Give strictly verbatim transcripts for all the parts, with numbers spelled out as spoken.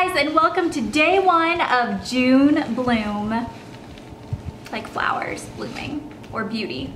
guys, and welcome to day one of June Bloom. Like flowers blooming, or beauty,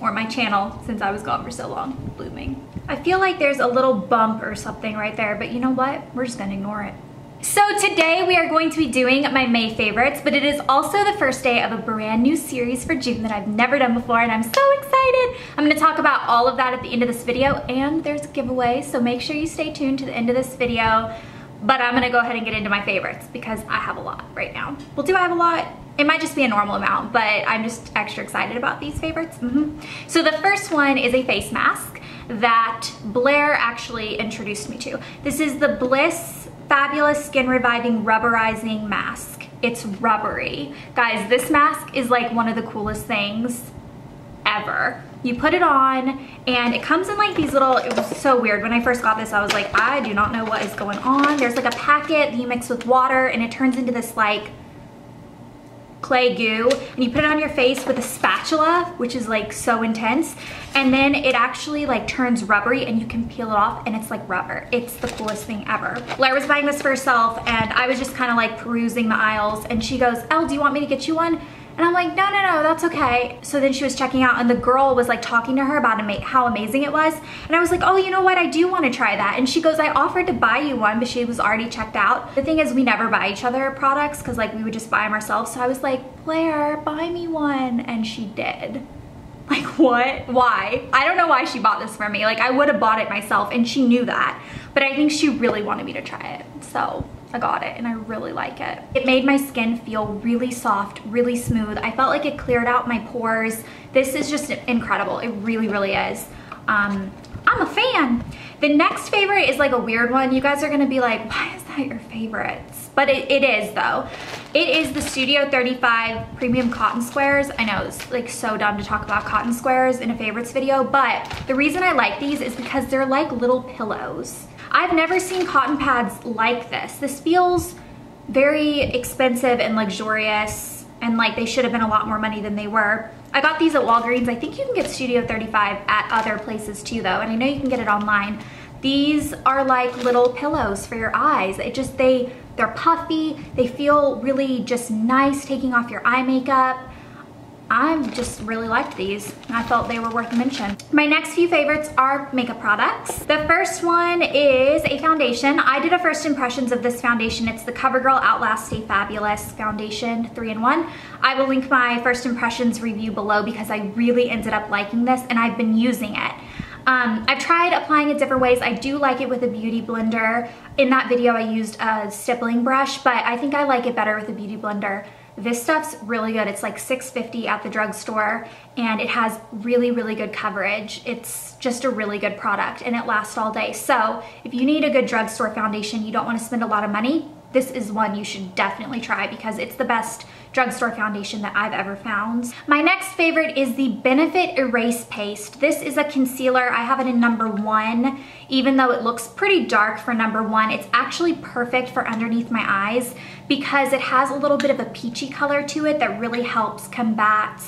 or my channel, since I was gone for so long, blooming. I feel like there's a little bump or something right there, but you know what? We're just gonna ignore it. So today we are going to be doing my May favorites, but it is also the first day of a brand new series for June that I've never done before, and I'm so excited. I'm going to talk about all of that at the end of this video, and there's a giveaway, so make sure you stay tuned to the end of this video. But I'm going to go ahead and get into my favorites because I have a lot right now. Well, do I have a lot? It might just be a normal amount, but I'm just extra excited about these favorites. Mm-hmm. So the first one is a face mask that Blair actually introduced me to. This is the Bliss Fabulous Skin Reviving Rubberizing Mask. It's rubbery. Guys, this mask is like one of the coolest things ever. You put it on and it comes in like these little, it was so weird. When I first got this, I was like, I do not know what is going on. There's like a packet that you mix with water and it turns into this like clay goo, and you put it on your face with a spatula, which is like so intense, and then it actually like turns rubbery and you can peel it off and it's like rubber. It's the coolest thing ever. Blair was buying this for herself and I was just kind of like perusing the aisles, and she goes, "Oh, do you want me to get you one?" And I'm like, "No, no, no, that's okay." So then she was checking out and the girl was like talking to her about ama how amazing it was, and I was like, "Oh, you know what, I do want to try that." And she goes, "I offered to buy you one," but she was already checked out. The thing is, we never buy each other products because like we would just buy them ourselves. So I was like, "Blair, buy me one," and she did. Like, what? Why? I don't know why she bought this for me. Like, I would have bought it myself and she knew that, but I think she really wanted me to try it. So I got it and I really like it. It made my skin feel really soft, really smooth. I felt like it cleared out my pores. This is just incredible. It really, really is. Um, I'm a fan. The next favorite is like a weird one. You guys are gonna be like, why is that your favorites? But it, it is though. It is the Studio thirty-five Premium Cotton Squares. I know it's like so dumb to talk about cotton squares in a favorites video, but the reason I like these is because they're like little pillows. I've never seen cotton pads like this. This feels very expensive and luxurious, and like they should have been a lot more money than they were. I got these at Walgreens. I think you can get Studio thirty-five at other places too though, and I know you can get it online. These are like little pillows for your eyes. It just, they, they're puffy. They feel really just nice taking off your eye makeup. I just really liked these. I felt they were worth a mention. My next few favorites are makeup products. The first one is a foundation. I did a first impressions of this foundation. It's the CoverGirl Outlast Stay Fabulous Foundation three in one. I will link my first impressions review below because I really ended up liking this and I've been using it. Um, I've tried applying it different ways. I do like it with a beauty blender. In that video, I used a stippling brush, but I think I like it better with a beauty blender. This stuff's really good. It's like six fifty at the drugstore and it has really, really good coverage. It's just a really good product and it lasts all day. So if you need a good drugstore foundation, you don't want to spend a lot of money, this is one you should definitely try because it's the best drugstore foundation that I've ever found. My next favorite is the Benefit Erase Paste. This is a concealer. I have it in number one. Even though it looks pretty dark for number one, it's actually perfect for underneath my eyes because it has a little bit of a peachy color to it that really helps combat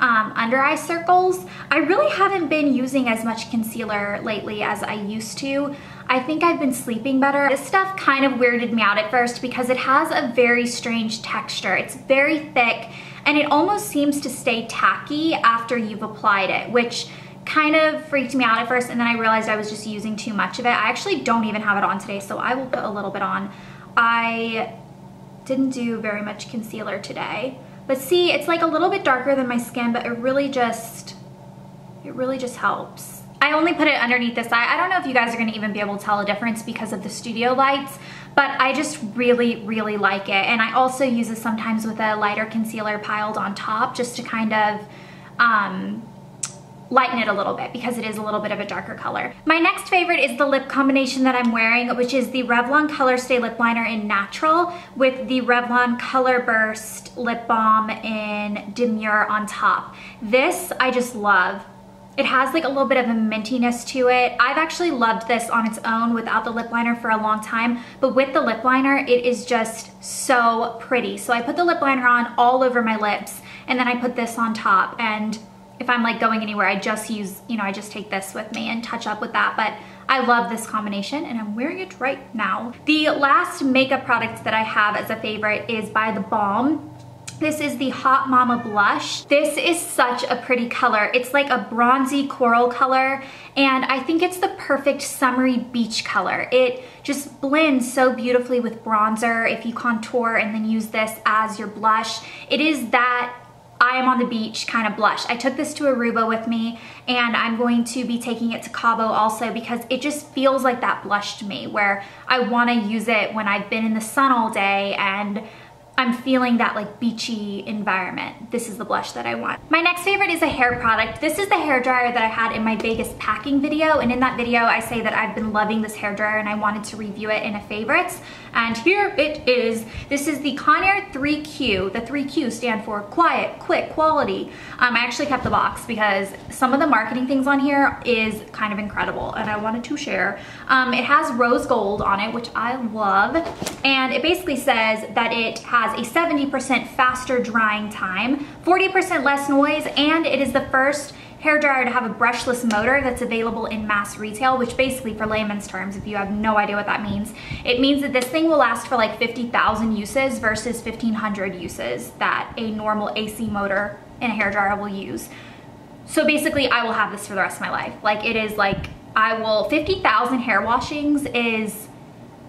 um, under eye circles. I really haven't been using as much concealer lately as I used to. I think I've been sleeping better. This stuff kind of weirded me out at first because it has a very strange texture. It's very thick and it almost seems to stay tacky after you've applied it, which kind of freaked me out at first, and then I realized I was just using too much of it. I actually don't even have it on today, so I will put a little bit on. I didn't do very much concealer today. But see, it's like a little bit darker than my skin, but it really just, it really just helps. I only put it underneath this eye. I don't know if you guys are gonna even be able to tell a difference because of the studio lights, but I just really, really like it. And I also use it sometimes with a lighter concealer piled on top just to kind of um, lighten it a little bit because it is a little bit of a darker color. My next favorite is the lip combination that I'm wearing, which is the Revlon Colorstay Lip Liner in Natural with the Revlon ColorBurst Lip Balm in Demure on top. This I just love. It has like a little bit of a mintiness to it. I've actually loved this on its own without the lip liner for a long time, but with the lip liner, it is just so pretty. So I put the lip liner on all over my lips and then I put this on top. And if I'm like going anywhere, I just use, you know, I just take this with me and touch up with that. But I love this combination and I'm wearing it right now. The last makeup product that I have as a favorite is by The Balm. This is the Hot Mama blush. This is such a pretty color. It's like a bronzy coral color, and I think it's the perfect summery beach color. It just blends so beautifully with bronzer if you contour and then use this as your blush. It is that I am on the beach kind of blush. I took this to Aruba with me, and I'm going to be taking it to Cabo also because it just feels like that blush to me, where I want to use it when I've been in the sun all day and I'm feeling that like beachy environment. This is the blush that I want. My next favorite is a hair product. This is the hair dryer that I had in my Vegas packing video, and in that video I say that I've been loving this hair dryer and I wanted to review it in a favorites, and here it is. This is the Conair three Q. The three Q stand for quiet, quick, quality. Um, I actually kept the box because some of the marketing things on here is kind of incredible and I wanted to share. Um, it has rose gold on it, which I love, and it basically says that it has a seventy percent faster drying time, forty percent less noise, and it is the first hairdryer to have a brushless motor that's available in mass retail, which basically, for layman's terms, if you have no idea what that means, it means that this thing will last for like fifty thousand uses versus fifteen hundred uses that a normal A C motor in a hairdryer will use. So basically, I will have this for the rest of my life. Like, it is like, I will, fifty thousand hair washings is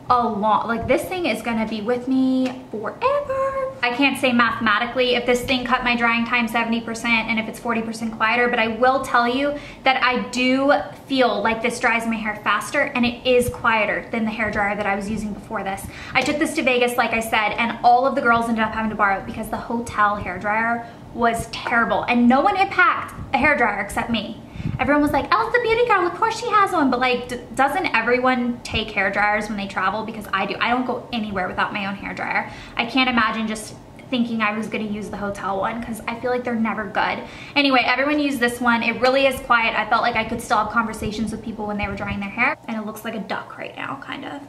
a lot. Like, this thing is gonna be with me forever. I can't say mathematically if this thing cut my drying time seventy percent and if it's forty percent quieter, but I will tell you that I do feel like this dries my hair faster, and it is quieter than the hairdryer that I was using before this. I took this to Vegas, like I said, and all of the girls ended up having to borrow it because the hotel hairdryer was terrible, and no one had packed a hairdryer except me. Everyone was like, "Elle's the beauty girl, of course she has one," but like, d doesn't everyone take hair dryers when they travel? Because I do. I don't go anywhere without my own hair dryer. I can't imagine just thinking I was gonna use the hotel one because I feel like they're never good. Anyway, everyone used this one. It really is quiet. I felt like I could still have conversations with people when they were drying their hair, and it looks like a duck right now, kind of.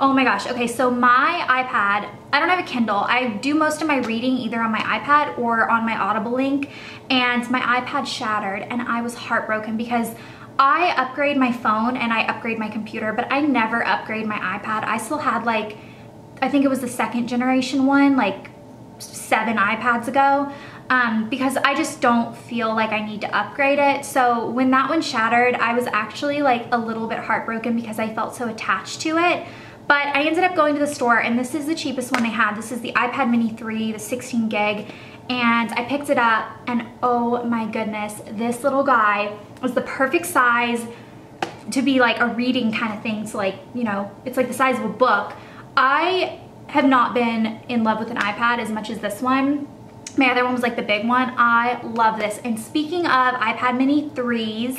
Oh my gosh, okay, so my iPad, I don't have a Kindle. I do most of my reading either on my iPad or on my Audible link, and my iPad shattered, and I was heartbroken because I upgrade my phone and I upgrade my computer, but I never upgrade my iPad. I still had like, I think it was the second generation one, like seven iPads ago, um, because I just don't feel like I need to upgrade it. So when that one shattered, I was actually like a little bit heartbroken because I felt so attached to it. But I ended up going to the store, and this is the cheapest one they had. This is the iPad Mini three, the sixteen gig, and I picked it up, and oh my goodness, this little guy was the perfect size to be like a reading kind of thing. So like, you know, it's like the size of a book. I have not been in love with an iPad as much as this one. My other one was like the big one. I love this. And speaking of iPad Mini threes,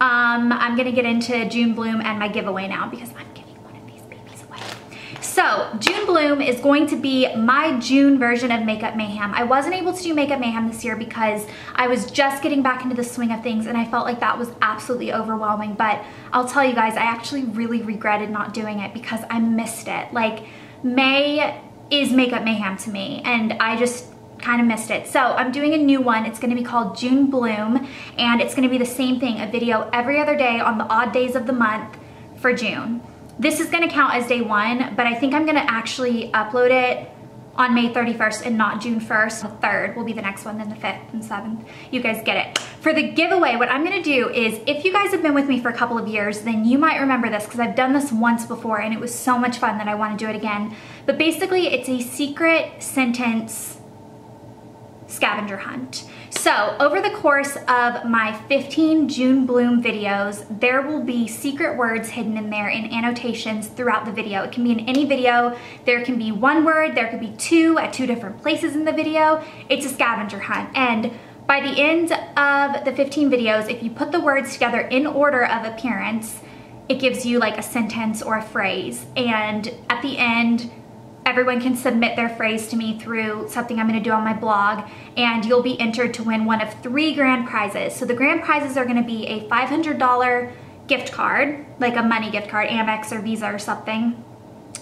um, I'm gonna get into June Bloom and my giveaway now because I'm So, June Bloom is going to be my June version of Makeup Mayhem. I wasn't able to do Makeup Mayhem this year because I was just getting back into the swing of things, and I felt like that was absolutely overwhelming. But I'll tell you guys, I actually really regretted not doing it because I missed it. Like, May is Makeup Mayhem to me, and I just kind of missed it. So I'm doing a new one. It's gonna be called June Bloom, and it's gonna be the same thing, a video every other day on the odd days of the month for June. This is gonna count as day one, but I think I'm gonna actually upload it on May thirty-first and not June first. The third will be the next one, then the fifth and seventh. You guys get it. For the giveaway, what I'm gonna do is, if you guys have been with me for a couple of years, then you might remember this because I've done this once before and it was so much fun that I wanna do it again. But basically, it's a secret sentence scavenger hunt. So over the course of my fifteen June Bloom videos, there will be secret words hidden in there in annotations throughout the video. It can be in any video. There can be one word, there could be two at two different places in the video. It's a scavenger hunt, and by the end of the fifteen videos, if you put the words together in order of appearance, it gives you like a sentence or a phrase, and at the end everyone can submit their phrase to me through something I'm gonna do on my blog, and you'll be entered to win one of three grand prizes. So the grand prizes are gonna be a five hundred dollar gift card, like a money gift card, Amex or Visa or something,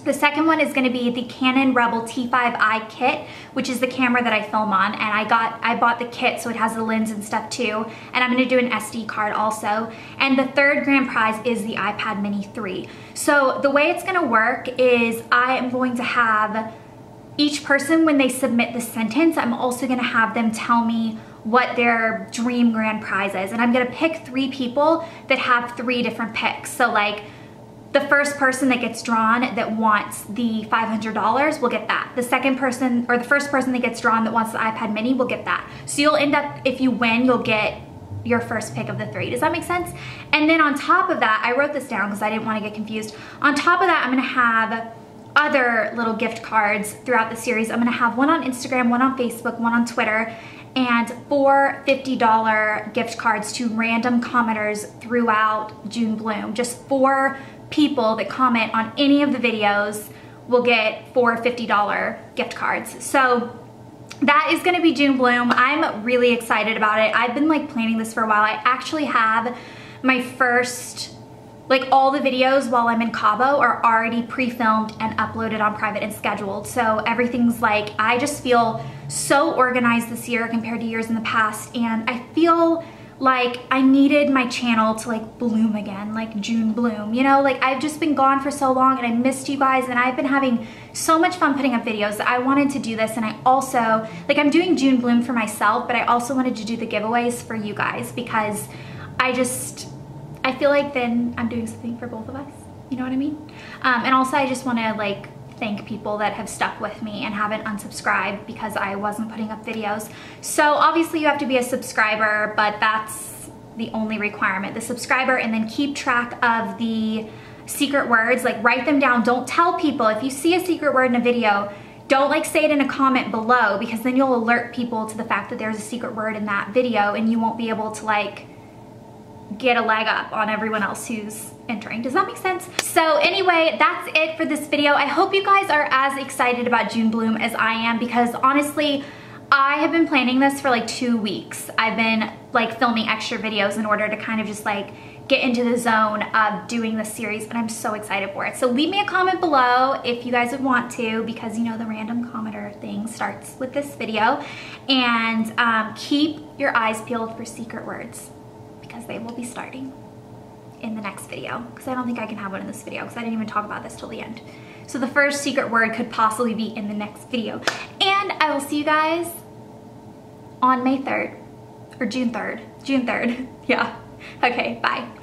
The second one is gonna be the Canon Rebel T five i kit, which is the camera that I film on, and I got, I bought the kit so it has the lens and stuff too, and I'm gonna do an S D card also. And the third grand prize is the iPad Mini three. So the way it's gonna work is I am going to have each person, when they submit the sentence, I'm also gonna have them tell me what their dream grand prize is, and I'm gonna pick three people that have three different picks. So like, the first person that gets drawn that wants the five hundred dollars will get that. The second person, or the first person that gets drawn that wants the iPad Mini will get that. So you'll end up, if you win, you'll get your first pick of the three. Does that make sense? And then on top of that, I wrote this down because I didn't want to get confused. On top of that, I'm gonna have other little gift cards throughout the series. I'm gonna have one on Instagram, one on Facebook, one on Twitter, and four fifty dollar gift cards to random commenters throughout June Bloom. Just four people that comment on any of the videos will get four fifty dollar gift cards. So that is gonna be June Bloom. I'm really excited about it. I've been like planning this for a while. I actually have my first, like all the videos while I'm in Cabo are already pre-filmed and uploaded on private and scheduled. So everything's like, I just feel so organized this year compared to years in the past. And I feel like I needed my channel to like bloom again, like June Bloom, you know? Like I've just been gone for so long and I missed you guys, and I've been having so much fun putting up videos that I wanted to do this. And I also, like I'm doing June Bloom for myself, but I also wanted to do the giveaways for you guys because I just, I feel like then I'm doing something for both of us. You know what I mean? Um, and also I just want to like thank people that have stuck with me and haven't unsubscribed because I wasn't putting up videos. So obviously you have to be a subscriber, but that's the only requirement. The subscriber, and then keep track of the secret words. Like write them down. Don't tell people. If you see a secret word in a video, don't like say it in a comment below, because then you'll alert people to the fact that there's a secret word in that video and you won't be able to like get a leg up on everyone else who's entering. Does that make sense? So anyway, that's it for this video. I hope you guys are as excited about June Bloom as I am, because honestly, I have been planning this for like two weeks. I've been like filming extra videos in order to kind of just like get into the zone of doing this series, and I'm so excited for it. So leave me a comment below if you guys would want to, because you know the random commenter thing starts with this video. And um, keep your eyes peeled for secret words, because they will be starting in the next video, because I don't think I can have one in this video because I didn't even talk about this till the end. So the first secret word could possibly be in the next video. And I will see you guys on May third, or June third, June third, yeah. Okay, bye.